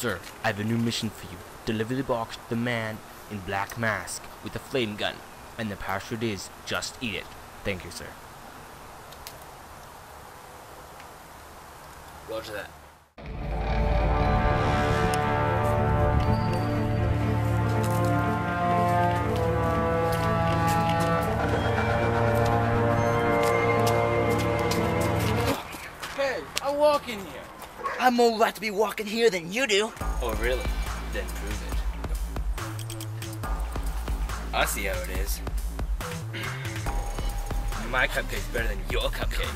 Sir, I have a new mission for you. Deliver the box to the man in black mask with a flame gun. And the password is, just eat it. Thank you, sir. Roger that. Hey, I walk in here. I'm more likely to be walking here than you do. Oh, really? Then prove it. I see how it is. My cupcake's better than your cupcake.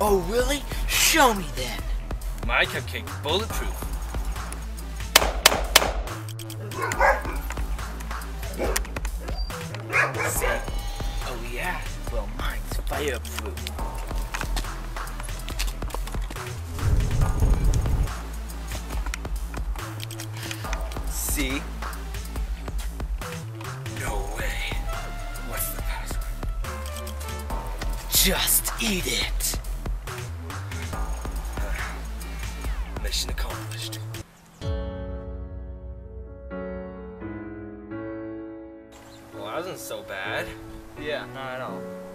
Oh, really? Show me then. My cupcake's bulletproof. See? Oh, yeah. Well, mine's fireproof. See? Just eat it! Mission accomplished. Well, that wasn't so bad. Yeah, not at all.